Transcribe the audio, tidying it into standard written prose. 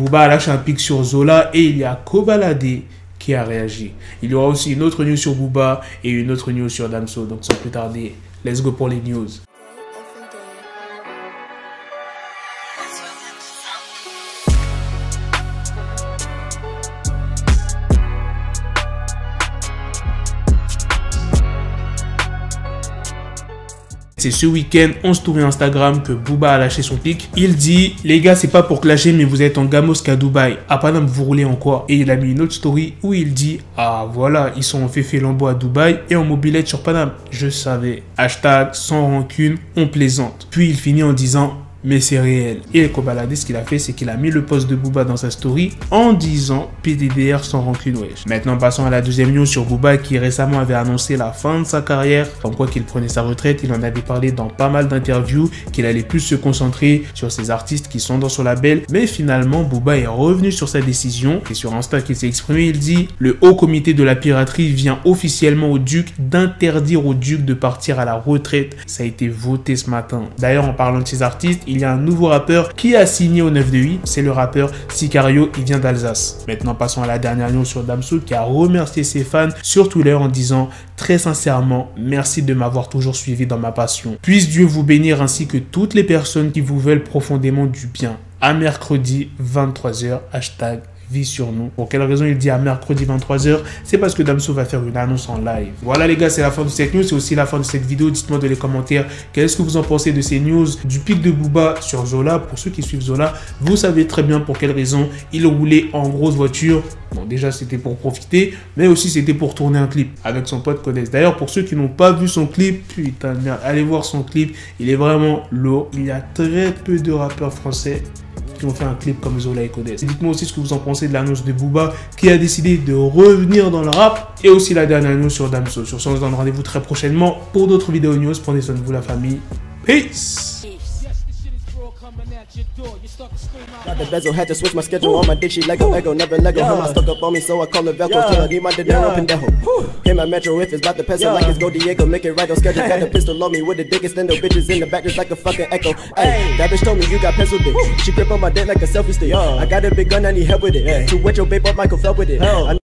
Booba lâche un pic sur Zola et il y a Koba LaD qui a réagi. Il y aura aussi une autre news sur Booba et une autre news sur Damso. Donc sans plus tarder, let's go pour les news. C'est ce week-end, en story Instagram, que Booba a lâché son pic. Il dit « Les gars, c'est pas pour clasher, mais vous êtes en gamos qu'à Dubaï. À Paname, vous roulez en quoi ?» Et il a mis une autre story où il dit « Ah voilà, ils sont en féfé lambeau à Dubaï et en mobilette sur Paname. Je savais. » Hashtag sans rancune, on plaisante. Puis il finit en disant « Mais c'est réel. » Et Koba LaD, ce qu'il a fait, c'est qu'il a mis le post de Booba dans sa story en disant PDDR sans rancune, wesh. Maintenant, passons à la deuxième news sur Booba qui récemment avait annoncé la fin de sa carrière. Comme quoi qu'il prenait sa retraite, il en avait parlé dans pas mal d'interviews, qu'il allait plus se concentrer sur ses artistes qui sont dans son label. Mais finalement, Booba est revenu sur sa décision et sur Insta qu'il s'est exprimé, il dit « Le haut comité de la piraterie vient officiellement au Duc d'interdire au Duc de partir à la retraite. Ça a été voté ce matin. » D'ailleurs, en parlant de ses artistes, il y a un nouveau rappeur qui a signé au 9 de 8, c'est le rappeur Sicario, il vient d'Alsace. Maintenant passons à la dernière news sur Damso qui a remercié ses fans sur Twitter en disant « Très sincèrement, merci de m'avoir toujours suivi dans ma passion. Puisse Dieu vous bénir ainsi que toutes les personnes qui vous veulent profondément du bien. À mercredi 23h, hashtag ». Vie sur nous. Pour quelle raison il dit à mercredi 23h? C'est parce que Damso va faire une annonce en live. Voilà les gars, c'est la fin de cette news, c'est aussi la fin de cette vidéo. Dites-moi dans les commentaires qu'est-ce que vous en pensez de ces news du pic de Booba sur Zola. Pour ceux qui suivent Zola, vous savez très bien pour quelle raison il roulait en grosse voiture. Bon, déjà c'était pour profiter, mais aussi c'était pour tourner un clip avec son pote Kodes. D'ailleurs, pour ceux qui n'ont pas vu son clip, putain de merde, allez voir son clip, il est vraiment lourd. Il y a très peu de rappeurs français qui ont fait un clip comme Zola et Kodes. Dites-moi aussi ce que vous en pensez de l'annonce de Booba qui a décidé de revenir dans le rap et aussi la dernière news sur Damso. Sur ce, on se donne rendez-vous très prochainement pour d'autres vidéos news. Prenez soin de vous la famille. Peace! Got the bezel, had to switch my schedule. On my dick, she Lego, Lego, never Lego. Her mind stuck up on me, so I call her Velcro. Tell her, need my dinero pendejo. Hit my metro if it's about to pencil, like it's Go Diego. Make it right on schedule. Got the pistol on me with the dick extender. Bitches in the back just like a fucking echo. Ay, that bitch told me you got pencil dick. She grip on my dick like a selfie stick. I got a big gun, I need help with it. To wet your babe up, Michael Phelps with it.